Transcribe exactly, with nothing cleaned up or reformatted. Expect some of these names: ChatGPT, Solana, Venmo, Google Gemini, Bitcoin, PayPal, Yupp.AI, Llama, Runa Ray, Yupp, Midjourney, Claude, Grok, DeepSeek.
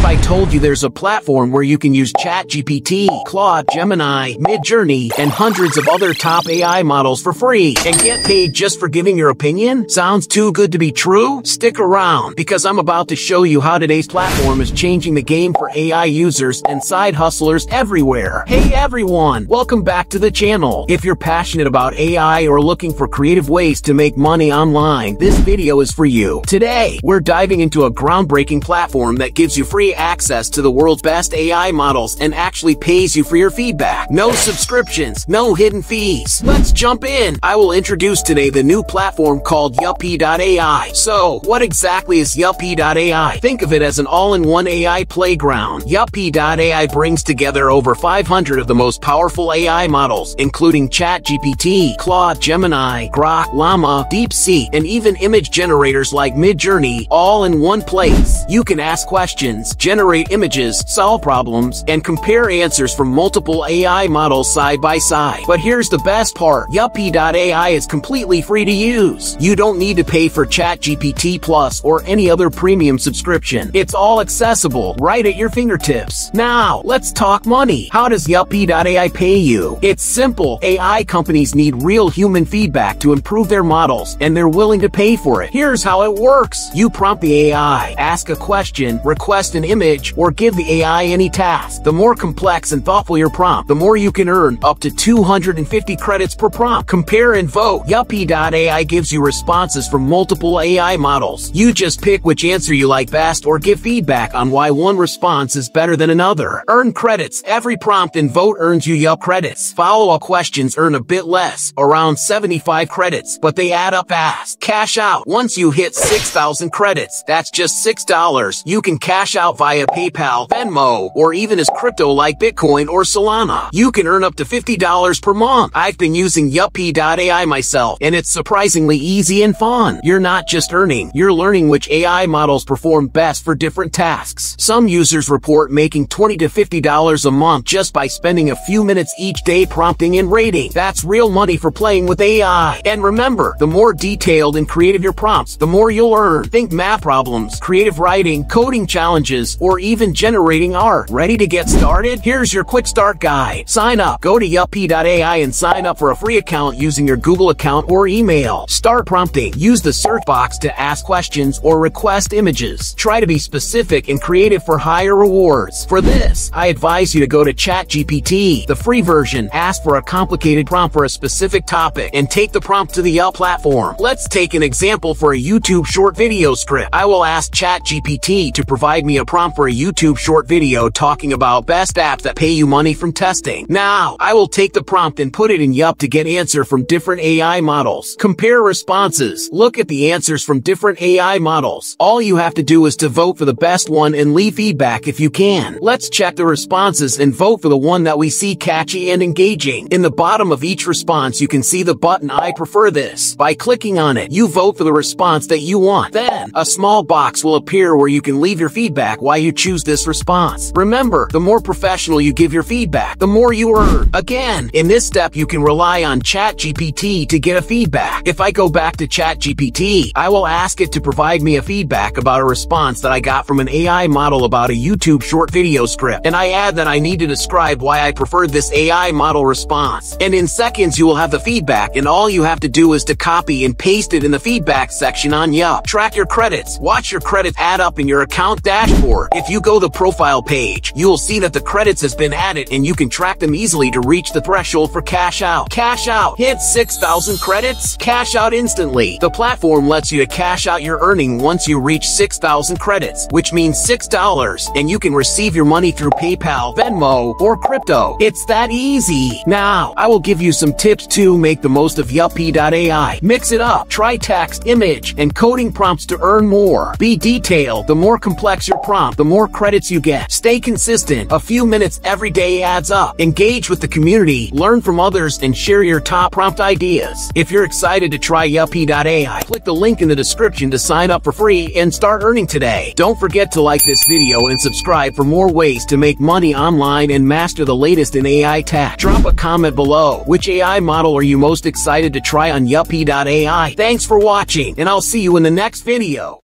if I told you there's a platform where you can use ChatGPT, Claude, Gemini, Midjourney, and hundreds of other top A I models for free and get paid just for giving your opinion? Sounds too good to be true? Stick around, because I'm about to show you how today's platform is changing the game for A I users and side hustlers everywhere. Hey everyone, welcome back to the channel. If you're passionate about A I or looking for creative ways to make money online, this video is for you. Today, we're diving into a groundbreaking platform that gives you free access to the world's best A I models and actually pays you for your feedback. No subscriptions, no hidden fees. Let's jump in. I will introduce today the new platform called Yupp dot A I. So, what exactly is Yupp dot A I? Think of it as an all-in-one A I playground. Yupp dot A I brings together over five hundred of the most powerful A I models, including ChatGPT, Claude, Gemini, Grok, Llama, DeepSeek, and even image generators like Midjourney, all in one place. You can ask questions, generate images, solve problems, and compare answers from multiple A I models side by side. But here's the best part. Yupp dot A I is completely free to use. You don't need to pay for ChatGPT Plus or any other premium subscription. It's all accessible, right at your fingertips. Now, let's talk money. How does Yupp dot A I pay you? It's simple. A I companies need real human feedback to improve their models, and they're willing to pay for it. Here's how it works. You prompt the A I, ask a question, request an image, or give the A I any task. The more complex and thoughtful your prompt, the more you can earn, up to two hundred fifty credits per prompt. Compare and vote. Yupp dot A I gives you responses from multiple A I models. You just pick which answer you like best or give feedback on why one response is better than another. Earn credits. Every prompt and vote earns you Yupp credits. Follow-up questions earn a bit less, around seventy-five credits, but they add up fast. Cash out. Once you hit six thousand credits, that's just six dollars, you can cash out via PayPal, Venmo, or even as crypto like Bitcoin or Solana. You can earn up to fifty dollars per month. I've been using Yupp dot A I myself, and it's surprisingly easy and fun. You're not just earning, you're learning which A I models perform best for different tasks. Some users report making twenty to fifty dollars a month just by spending a few minutes each day prompting and rating. That's real money for playing with A I. And remember, the more detailed and creative your prompts, the more you'll earn. Think math problems, creative writing, coding challenges, or even generating art. Ready to get started? Here's your quick start guide. Sign up. Go to Yupp dot A I and sign up for a free account using your Google account or email. Start prompting. Use the search box to ask questions or request images. Try to be specific and creative for higher rewards. For this, I advise you to go to ChatGPT, the free version. Ask for a complicated prompt for a specific topic and take the prompt to the Yupp platform. Let's take an example for a YouTube short video script. I will ask ChatGPT to provide me a prompt for a YouTube short video talking about best apps that pay you money from testing. Now, I will take the prompt and put it in Yupp to get answer from different A I models. Compare responses. Look at the answers from different A I models. All you have to do is to vote for the best one and leave feedback if you can. Let's check the responses and vote for the one that we see catchy and engaging. In the bottom of each response, you can see the button "I prefer this." By clicking on it, you vote for the response that you want. Then, a small box will appear where you can leave your feedback why you choose this response. Remember, the more professional you give your feedback, the more you earn. Again, in this step, you can rely on ChatGPT to get a feedback. If I go back to ChatGPT, I will ask it to provide me a feedback about a response that I got from an A I model about a YouTube short video script, and I add that I need to describe why I preferred this A I model response. And in seconds, you will have the feedback, and all you have to do is to copy and paste it in the feedback section on Yupp. Track your credits. Watch your credits add up in your account dashboard. If you go to the profile page, you'll see that the credits has been added, and you can track them easily to reach the threshold for cash out. Cash out. Hit six thousand credits? Cash out instantly. The platform lets you to cash out your earning once you reach six thousand credits, which means six dollars, and you can receive your money through PayPal, Venmo, or crypto. It's that easy. Now, I will give you some tips to make the most of Yupp dot A I. Mix it up. Try text, image, and coding prompts to earn more. Be detailed. The more complex your prompt, the more credits you get. Stay consistent. A few minutes every day adds up. Engage with the community, learn from others, and share your top prompt ideas. If you're excited to try Yupp dot A I, click the link in the description to sign up for free and start earning today. Don't forget to like this video and subscribe for more ways to make money online and master the latest in A I tech. Drop a comment below. Which A I model are you most excited to try on Yupp dot A I? Thanks for watching, and I'll see you in the next video.